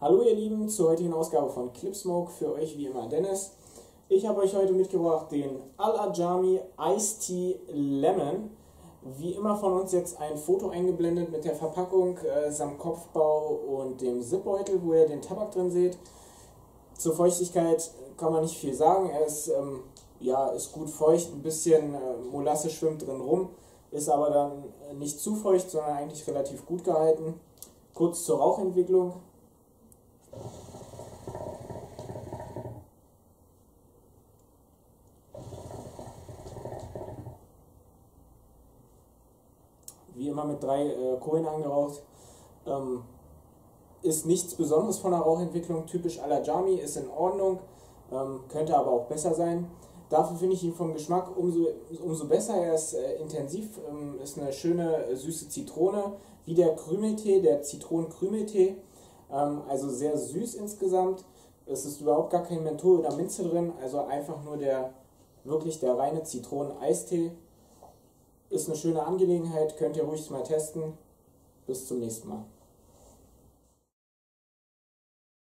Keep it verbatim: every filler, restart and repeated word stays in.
Hallo ihr Lieben, zur heutigen Ausgabe von Clipsmoke, für euch wie immer Dennis. Ich habe euch heute mitgebracht den Al-Ajami Iced Tea Lemon. Wie immer von uns jetzt ein Foto eingeblendet mit der Verpackung äh, samt Kopfbau und dem Zipbeutel, wo ihr den Tabak drin seht. Zur Feuchtigkeit kann man nicht viel sagen, er ist, ähm, ja, ist gut feucht, ein bisschen äh, Molasse schwimmt drin rum, ist aber dann nicht zu feucht, sondern eigentlich relativ gut gehalten. Kurz zur Rauchentwicklung. Wie immer mit drei äh, Kohlen angeraucht. Ähm, ist nichts Besonderes von der Rauchentwicklung, typisch Al-Ajami, ist in Ordnung, ähm, könnte aber auch besser sein. Dafür finde ich ihn vom Geschmack umso, umso besser, er ist äh, intensiv, ähm, ist eine schöne äh, süße Zitrone, wie der Krümeltee, der Zitronen-Krümeltee, ähm, also sehr süß insgesamt. Es ist überhaupt gar kein Menthol oder Minze drin, also einfach nur der, wirklich der reine Zitronen-Eistee. Ist eine schöne Angelegenheit, könnt ihr ruhig mal testen. Bis zum nächsten Mal.